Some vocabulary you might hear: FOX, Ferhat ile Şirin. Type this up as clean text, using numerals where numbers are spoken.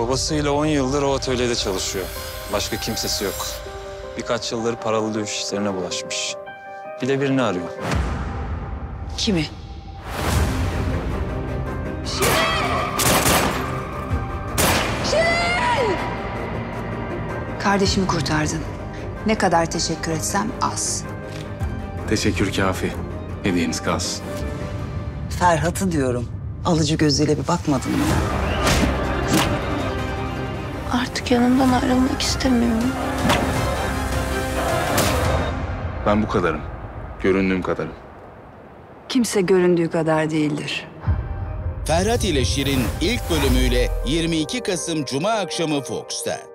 Babasıyla 10 yıldır o atölyede çalışıyor. Başka kimsesi yok. Birkaç yıldır paralı dövüş işlerine bulaşmış. Bir de birini arıyor. Kimi? Şirin! Kardeşimi kurtardın. Ne kadar teşekkür etsem az. Teşekkür kafi. Hediyeniz kalsın. Ferhat'ı diyorum. Alıcı gözüyle bir bakmadın mı? Artık yanımdan ayrılmak istemiyorum. Ben bu kadarım. Göründüğüm kadarım. Kimse göründüğü kadar değildir. Ferhat ile Şirin ilk bölümüyle 22 Kasım Cuma akşamı Fox'ta.